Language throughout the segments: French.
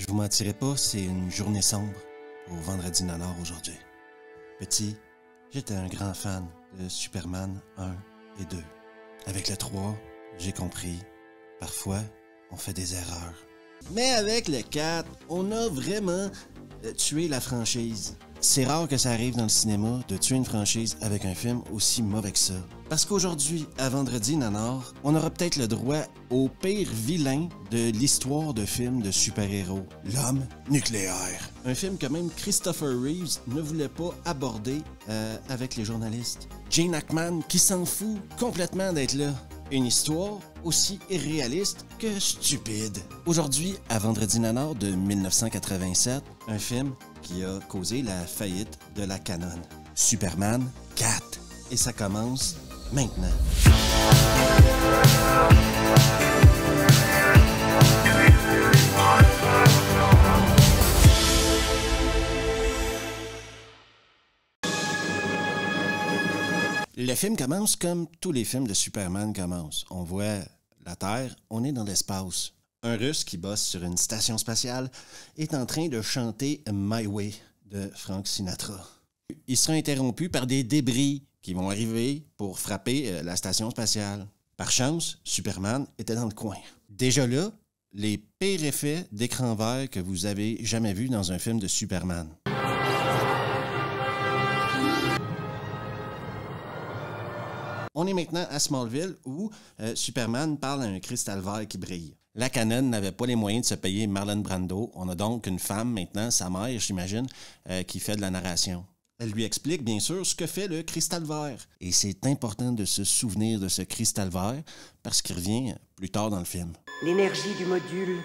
Je vous mentirai pas, c'est une journée sombre au Vendredi Nanar aujourd'hui. Petit, j'étais un grand fan de Superman 1 et 2. Avec le 3, j'ai compris, parfois, on fait des erreurs. Mais avec le 4, on a vraiment tué la franchise. C'est rare que ça arrive dans le cinéma de tuer une franchise avec un film aussi mauvais que ça. Parce qu'aujourd'hui, à Vendredi Nanar, on aura peut-être le droit au pire vilain de l'histoire de films de super-héros, l'homme nucléaire. Un film que même Christopher Reeves ne voulait pas aborder avec les journalistes. Gene Hackman qui s'en fout complètement d'être là. Une histoire aussi irréaliste que stupide. Aujourd'hui, à Vendredi Nanar de 1987, un film qui a causé la faillite de la Cannon. Superman 4. Et ça commence maintenant. Le film commence comme tous les films de Superman commencent. On voit la Terre, on est dans l'espace. Un Russe qui bosse sur une station spatiale est en train de chanter « My Way » de Frank Sinatra. Il sera interrompu par des débris qui vont arriver pour frapper la station spatiale. Par chance, Superman était dans le coin. Déjà là, les pires effets d'écran vert que vous avez jamais vus dans un film de Superman. On est maintenant à Smallville où Superman parle à un cristal vert qui brille. La Cannon n'avait pas les moyens de se payer Marlon Brando. On a donc une femme maintenant, sa mère, j'imagine, qui fait de la narration. Elle lui explique, bien sûr, ce que fait le cristal vert. Et c'est important de se souvenir de ce cristal vert parce qu'il revient plus tard dans le film. L'énergie du module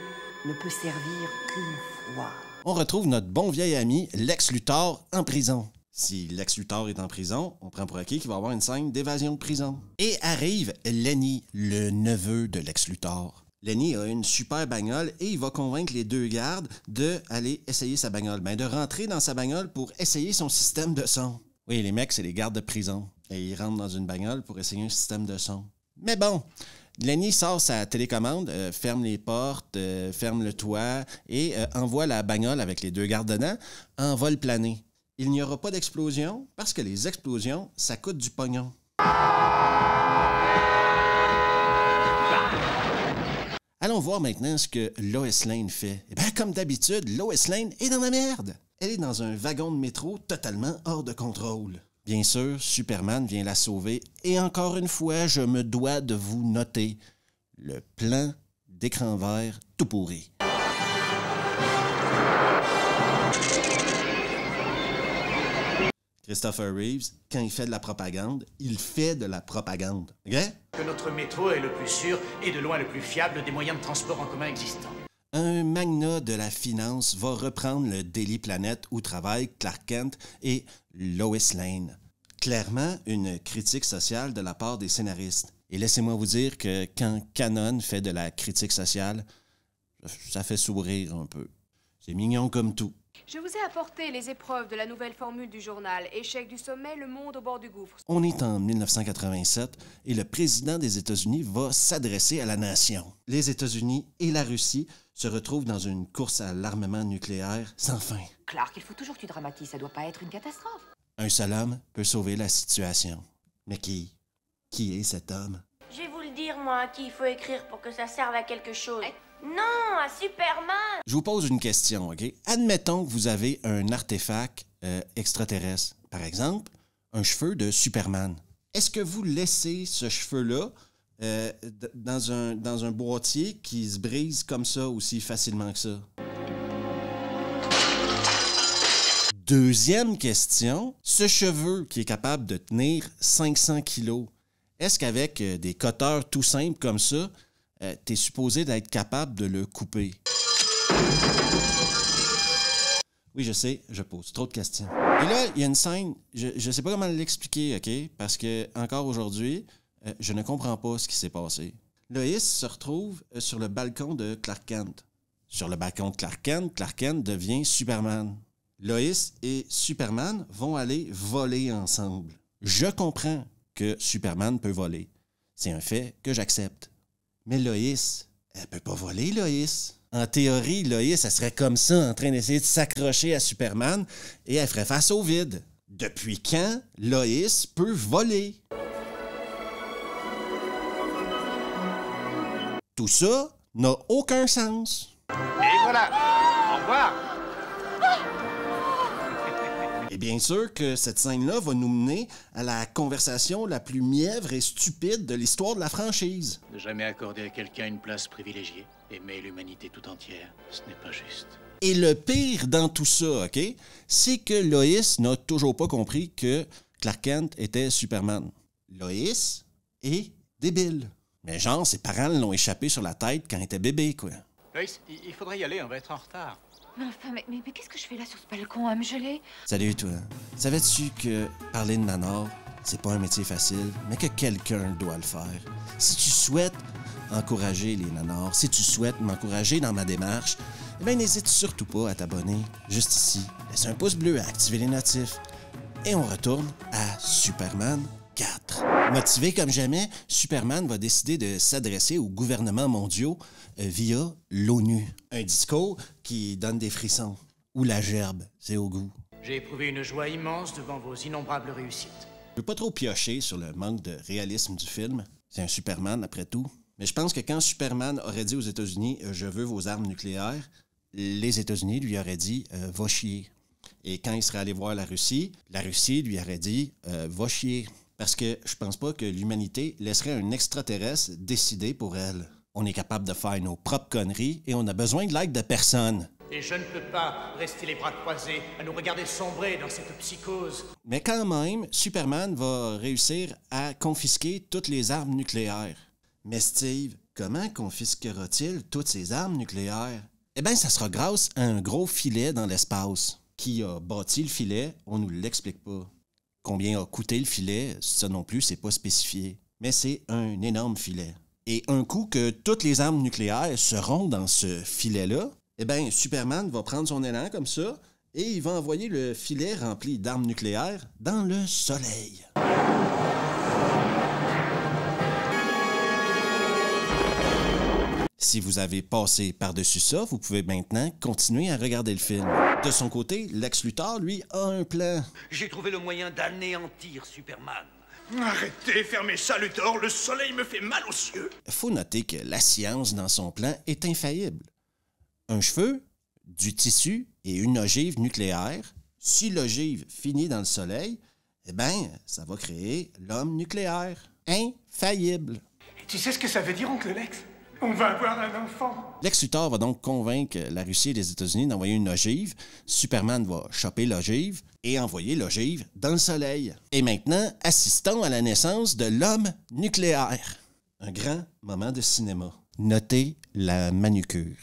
ne peut servir qu'une fois. On retrouve notre bon vieil ami Lex Luthor en prison. Si Lex Luthor est en prison, on prend pour acquis qu'il va avoir une scène d'évasion de prison. Et arrive Lenny, le neveu de Lex Luthor. Lenny a une super bagnole et il va convaincre les deux gardes d'aller essayer sa bagnole. Ben, de rentrer dans sa bagnole pour essayer son système de son. Oui, les mecs, c'est les gardes de prison. Et ils rentrent dans une bagnole pour essayer un système de son. Mais bon, Lenny sort sa télécommande, ferme les portes, ferme le toit et envoie la bagnole avec les deux gardes dedans en vol plané. Il n'y aura pas d'explosion parce que les explosions, ça coûte du pognon. Allons voir maintenant ce que Lois Lane fait. Eh bien, comme d'habitude, Lois Lane est dans la merde. Elle est dans un wagon de métro totalement hors de contrôle. Bien sûr, Superman vient la sauver. Et encore une fois, je me dois de vous noter le plan d'écran vert tout pourri. Christopher Reeves, quand il fait de la propagande, il fait de la propagande. OK? Que notre métro est le plus sûr et de loin le plus fiable des moyens de transport en commun existants. Un magnat de la finance va reprendre le Daily Planet où travaillent Clark Kent et Lois Lane. Clairement, une critique sociale de la part des scénaristes. Et laissez-moi vous dire que quand Cannon fait de la critique sociale, ça fait sourire un peu. C'est mignon comme tout. Je vous ai apporté les épreuves de la nouvelle formule du journal « Échec du sommet, le monde au bord du gouffre ». On est en 1987 et le président des États-Unis va s'adresser à la nation. Les États-Unis et la Russie se retrouvent dans une course à l'armement nucléaire sans fin. Clark, il faut toujours que tu dramatises, ça doit pas être une catastrophe. Un seul homme peut sauver la situation. Mais qui est cet homme? Je vais vous le dire, moi, à qui il faut écrire pour que ça serve à quelque chose. Non, à Superman! Je vous pose une question, OK? Admettons que vous avez un artefact extraterrestre. Par exemple, un cheveu de Superman. Est-ce que vous laissez ce cheveu-là dans un boîtier qui se brise comme ça aussi facilement que ça? Deuxième question, ce cheveu qui est capable de tenir 500 kilos, est-ce qu'avec des coteurs tout simples comme ça, t'es supposé d'être capable de le couper. Oui, je sais, je pose trop de questions. Et là, il y a une scène, je sais pas comment l'expliquer, OK? Parce que encore aujourd'hui, je ne comprends pas ce qui s'est passé. Lois se retrouve sur le balcon de Clark Kent. Sur le balcon de Clark Kent devient Superman. Lois et Superman vont aller voler ensemble. Je comprends que Superman peut voler. C'est un fait que j'accepte. Mais Lois, elle peut pas voler, Lois. En théorie, Lois, elle serait comme ça, en train d'essayer de s'accrocher à Superman et elle ferait face au vide. Depuis quand Lois peut voler? Tout ça n'a aucun sens. Et voilà! Au revoir! Et bien sûr que cette scène-là va nous mener à la conversation la plus mièvre et stupide de l'histoire de la franchise. Ne jamais accorder à quelqu'un une place privilégiée, aimer l'humanité tout entière, ce n'est pas juste. Et le pire dans tout ça, OK, c'est que Lois n'a toujours pas compris que Clark Kent était Superman. Lois est débile. Mais genre, ses parents l'ont échappé sur la tête quand il était bébé, quoi. Lois, il faudrait y aller, on va être en retard. Mais enfin, mais qu'est-ce que je fais là sur ce balcon à me geler? Salut, toi. Savais-tu que parler de nanar, c'est pas un métier facile, mais que quelqu'un doit le faire? Si tu souhaites encourager les nanars, si tu souhaites m'encourager dans ma démarche, eh bien, n'hésite surtout pas à t'abonner juste ici. Laisse un pouce bleu à activer les notifs. Et on retourne à Superman 4. Motivé comme jamais, Superman va décider de s'adresser aux gouvernements mondiaux via l'ONU. Un discours qui donne des frissons. Ou la gerbe, c'est au goût. J'ai éprouvé une joie immense devant vos innombrables réussites. Je veux pas trop piocher sur le manque de réalisme du film. C'est un Superman après tout. Mais je pense que quand Superman aurait dit aux États-Unis « Je veux vos armes nucléaires », les États-Unis lui auraient dit « Va chier ». Et quand il serait allé voir la Russie lui aurait dit « Va chier ». Parce que je pense pas que l'humanité laisserait un extraterrestre décider pour elle. On est capable de faire nos propres conneries et on a besoin de l'aide de personne. Et je ne peux pas rester les bras croisés à nous regarder sombrer dans cette psychose. Mais quand même, Superman va réussir à confisquer toutes les armes nucléaires. Mais Steve, comment confisquera-t-il toutes ces armes nucléaires? Eh bien, ça sera grâce à un gros filet dans l'espace. Qui a bâti le filet, on nous l'explique pas. Combien a coûté le filet, ça non plus, c'est pas spécifié. Mais c'est un énorme filet. Et un coup que toutes les armes nucléaires seront dans ce filet-là, eh bien, Superman va prendre son élan comme ça et il va envoyer le filet rempli d'armes nucléaires dans le soleil. Si vous avez passé par-dessus ça, vous pouvez maintenant continuer à regarder le film. De son côté, Lex Luthor, lui, a un plan. J'ai trouvé le moyen d'anéantir Superman. Arrêtez, fermez ça, Luthor, le soleil me fait mal aux yeux. Faut noter que la science dans son plan est infaillible. Un cheveu, du tissu et une ogive nucléaire. Si l'ogive finit dans le soleil, eh bien, ça va créer l'homme nucléaire. Infaillible. Tu sais ce que ça veut dire, oncle Lex? On va avoir un enfant. Lex Luthor va donc convaincre la Russie et les États-Unis d'envoyer une ogive. Superman va choper l'ogive et envoyer l'ogive dans le soleil. Et maintenant, assistons à la naissance de l'homme nucléaire. Un grand moment de cinéma. Notez la manucure.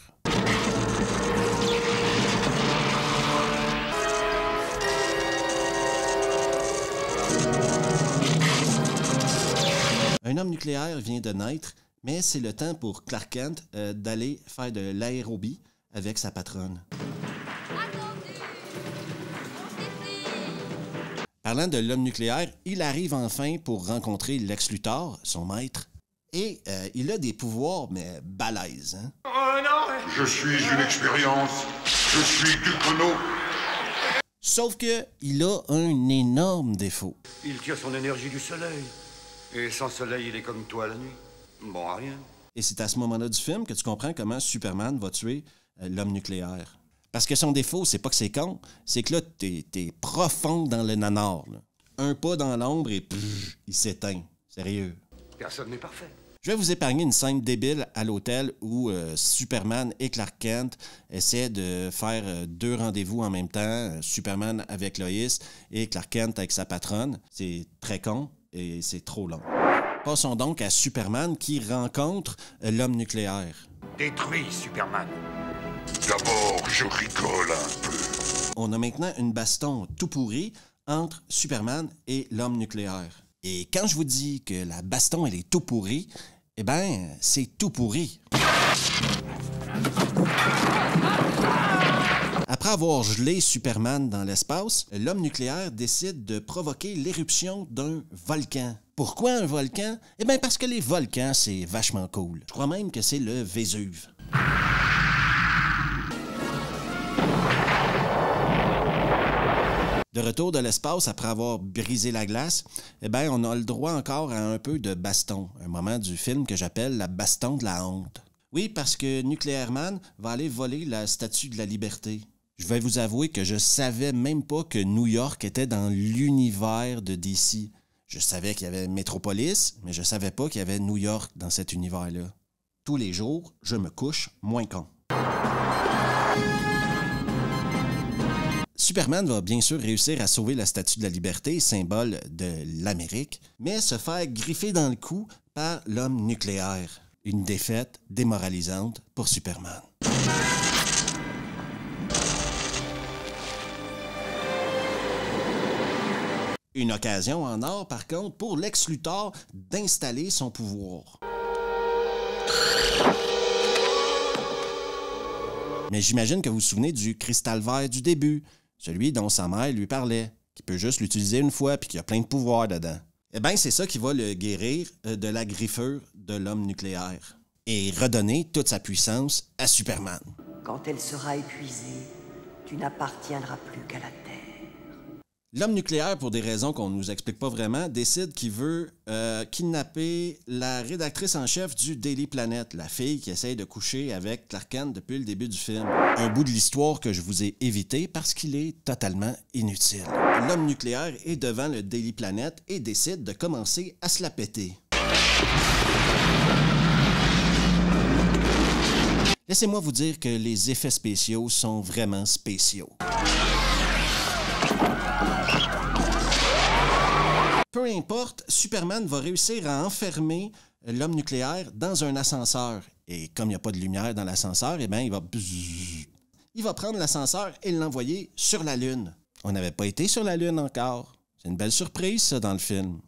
Un homme nucléaire vient de naître. Mais c'est le temps pour Clark Kent d'aller faire de l'aérobie avec sa patronne. Parlant de l'homme nucléaire, il arrive enfin pour rencontrer Lex Luthor, son maître, et il a des pouvoirs, mais balèzes. Hein? Oh non! Je suis une expérience. Je suis du chrono. Sauf que il a un énorme défaut. Il tire son énergie du soleil. Et sans soleil, il est comme toi la nuit. Bon, à rien. Et c'est à ce moment-là du film que tu comprends comment Superman va tuer l'homme nucléaire. Parce que son défaut, c'est pas que c'est con, c'est que là, t'es profond dans le nanar. Là. Un pas dans l'ombre et pff, il s'éteint. Sérieux. Personne n'est parfait. Je vais vous épargner une scène débile à l'hôtel où Superman et Clark Kent essaient de faire deux rendez-vous en même temps. Superman avec Lois et Clark Kent avec sa patronne. C'est très con et c'est trop long. Passons donc à Superman qui rencontre l'homme nucléaire. Détruis Superman. D'abord, je rigole un peu. On a maintenant une baston tout pourrie entre Superman et l'homme nucléaire. Et quand je vous dis que la baston, elle est tout pourrie, eh ben, c'est tout pourri. Après avoir gelé Superman dans l'espace, l'homme nucléaire décide de provoquer l'éruption d'un volcan. Pourquoi un volcan? Eh bien, parce que les volcans, c'est vachement cool. Je crois même que c'est le Vésuve. de retour de l'espace après avoir brisé la glace, eh bien, on a le droit encore à un peu de baston, un moment du film que j'appelle la baston de la honte. Oui, parce que Nuclear Man va aller voler la Statue de la Liberté. Je vais vous avouer que je savais même pas que New York était dans l'univers de DC. Je savais qu'il y avait Métropolis, mais je savais pas qu'il y avait New York dans cet univers-là. Tous les jours, je me couche moins con. Superman va bien sûr réussir à sauver la Statue de la Liberté, symbole de l'Amérique, mais se faire griffer dans le cou par l'homme nucléaire. Une défaite démoralisante pour Superman. Une occasion en or, par contre, pour Lex Luthor d'installer son pouvoir. Mais j'imagine que vous vous souvenez du cristal vert du début, celui dont sa mère lui parlait, qui peut juste l'utiliser une fois puis qui a plein de pouvoirs dedans. Eh bien, c'est ça qui va le guérir de la griffure de l'homme nucléaire et redonner toute sa puissance à Superman. Quand elle sera épuisée, tu n'appartiendras plus qu'à la Terre. L'homme nucléaire, pour des raisons qu'on ne nous explique pas vraiment, décide qu'il veut kidnapper la rédactrice en chef du Daily Planet, la fille qui essaye de coucher avec Clark Kent depuis le début du film. Un bout de l'histoire que je vous ai évité parce qu'il est totalement inutile. L'homme nucléaire est devant le Daily Planet et décide de commencer à se la péter. Laissez-moi vous dire que les effets spéciaux sont vraiment spéciaux. Peu importe, Superman va réussir à enfermer l'homme nucléaire dans un ascenseur. Et comme il n'y a pas de lumière dans l'ascenseur, eh bien, il va prendre l'ascenseur et l'envoyer sur la Lune. On n'avait pas été sur la Lune encore. C'est une belle surprise, ça, dans le film.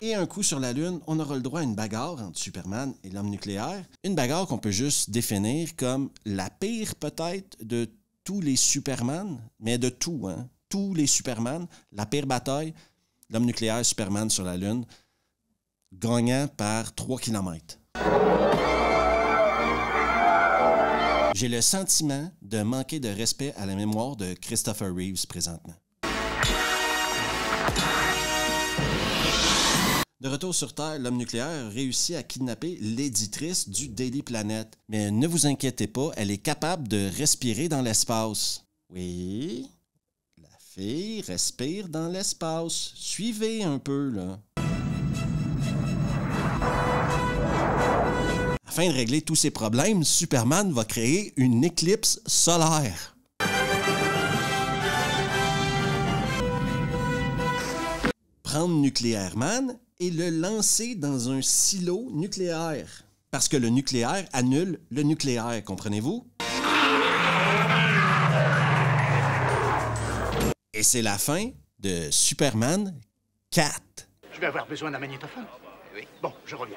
Et un coup sur la Lune, on aura le droit à une bagarre entre Superman et l'homme nucléaire. Une bagarre qu'on peut juste définir comme la pire, peut-être, de tous les Superman, mais de tout, hein? Tous les Superman, la pire bataille, l'homme nucléaire, Superman sur la Lune, gagnant par 3 km. J'ai le sentiment de manquer de respect à la mémoire de Christopher Reeves présentement. De retour sur Terre, l'homme nucléaire réussit à kidnapper l'éditrice du Daily Planet. Mais ne vous inquiétez pas, elle est capable de respirer dans l'espace. Oui, la fille respire dans l'espace. Suivez un peu, là. Afin de régler tous ces problèmes, Superman va créer une éclipse solaire. Prendre Nuclear Man et le lancer dans un silo nucléaire. Parce que le nucléaire annule le nucléaire, comprenez-vous? Et c'est la fin de Superman 4. Je vais avoir besoin d'un magnétophone. Oui. Bon, je reviens.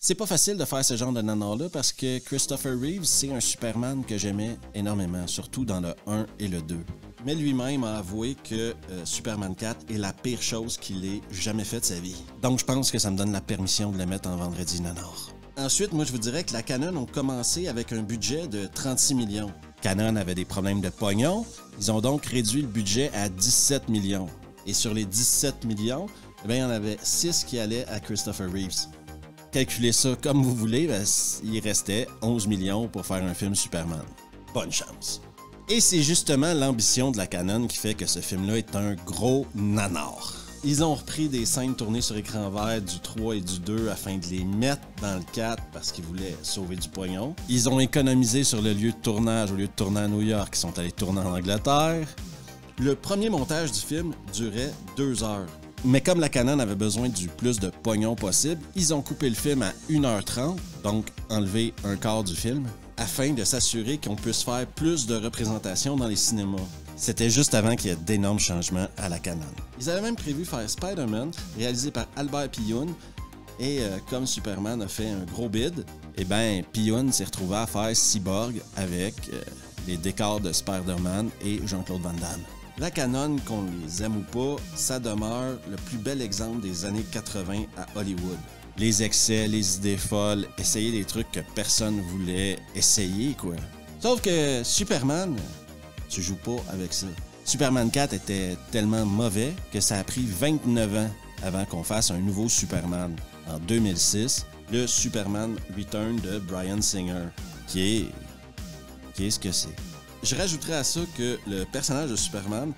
C'est pas facile de faire ce genre de nanar-là parce que Christopher Reeves, c'est un Superman que j'aimais énormément, surtout dans le 1 et le 2. Mais lui-même a avoué que Superman 4 est la pire chose qu'il ait jamais faite de sa vie. Donc je pense que ça me donne la permission de le mettre en vendredi nanar. Ensuite, moi je vous dirais que la Cannon ont commencé avec un budget de 36 millions. Cannon avait des problèmes de pognon, ils ont donc réduit le budget à 17 millions. Et sur les 17 millions, eh bien, il y en avait 6 qui allaient à Christopher Reeves. Calculez ça comme vous voulez, ben, il restait 11 millions pour faire un film Superman. Bonne chance. Et c'est justement l'ambition de la Cannon qui fait que ce film-là est un gros nanar. Ils ont repris des scènes tournées sur écran vert du 3 et du 2 afin de les mettre dans le 4 parce qu'ils voulaient sauver du pognon. Ils ont économisé sur le lieu de tournage au lieu de tourner à New York. Ils sont allés tourner en Angleterre. Le premier montage du film durait 2 heures. Mais comme la Cannon avait besoin du plus de pognon possible, ils ont coupé le film à 1h30, donc enlevé un quart du film, afin de s'assurer qu'on puisse faire plus de représentations dans les cinémas. C'était juste avant qu'il y ait d'énormes changements à la Cannon. Ils avaient même prévu faire Spider-Man, réalisé par Albert Pyun, et comme Superman a fait un gros bid, eh ben Pyun s'est retrouvé à faire Cyborg avec les décors de Spider-Man et Jean-Claude Van Damme. La Cannon, qu'on les aime ou pas, ça demeure le plus bel exemple des années 80 à Hollywood. Les excès, les idées folles, essayer des trucs que personne voulait essayer, quoi. Sauf que Superman, tu joues pas avec ça. Superman 4 était tellement mauvais que ça a pris 29 ans avant qu'on fasse un nouveau Superman. En 2006, le Superman Return de Brian Singer, qui est ce que c'est. Je rajouterais à ça que le personnage de Superman,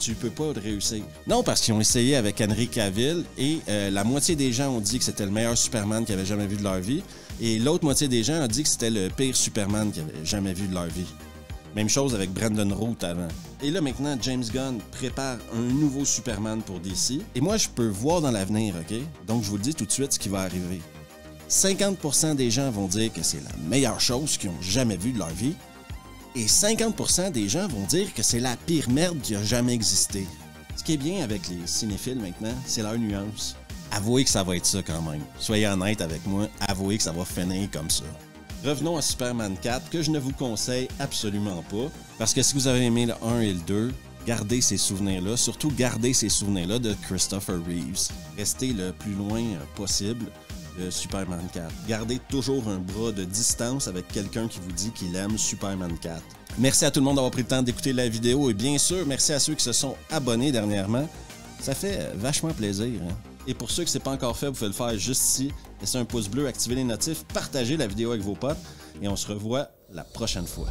tu peux pas le réussir. Non, parce qu'ils ont essayé avec Henry Cavill et la moitié des gens ont dit que c'était le meilleur Superman qu'ils avaient jamais vu de leur vie et l'autre moitié des gens ont dit que c'était le pire Superman qu'ils avaient jamais vu de leur vie. Même chose avec Brandon Routh avant. Et là, maintenant, James Gunn prépare un nouveau Superman pour DC. Et moi, je peux voir dans l'avenir, OK? Donc, je vous le dis tout de suite ce qui va arriver. 50% des gens vont dire que c'est la meilleure chose qu'ils ont jamais vue de leur vie. Et 50% des gens vont dire que c'est la pire merde qui a jamais existé. Ce qui est bien avec les cinéphiles maintenant, c'est leur nuance. Avouez que ça va être ça quand même. Soyez honnête avec moi, avouez que ça va finir comme ça. Revenons à Superman 4, que je ne vous conseille absolument pas, parce que si vous avez aimé le 1 et le 2, gardez ces souvenirs-là, surtout gardez ces souvenirs-là de Christopher Reeves. Restez le plus loin possible de Superman 4. Gardez toujours un bras de distance avec quelqu'un qui vous dit qu'il aime Superman 4. Merci à tout le monde d'avoir pris le temps d'écouter la vidéo, et bien sûr, merci à ceux qui se sont abonnés dernièrement. Ça fait vachement plaisir, hein? Et pour ceux que c'est pas encore fait, vous pouvez le faire juste ici. Laissez un pouce bleu, activez les notifs, partagez la vidéo avec vos potes et on se revoit la prochaine fois.